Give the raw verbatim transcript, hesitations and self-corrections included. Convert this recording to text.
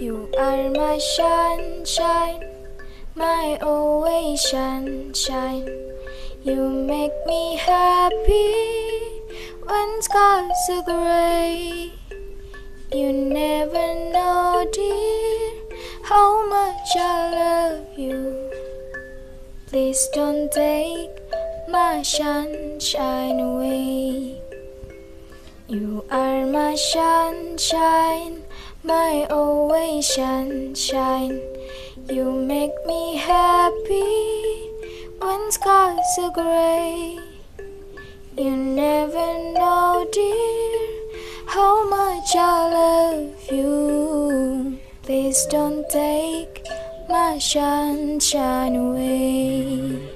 You are my sunshine, my always sunshine. You make me happy when skies are gray. You never know, dear, how much I love you. Please don't take my sunshine away. You are my sunshine, my always sunshine. You make me happy when skies are gray. You never know, dear, how much I love you. Please don't take my sunshine away.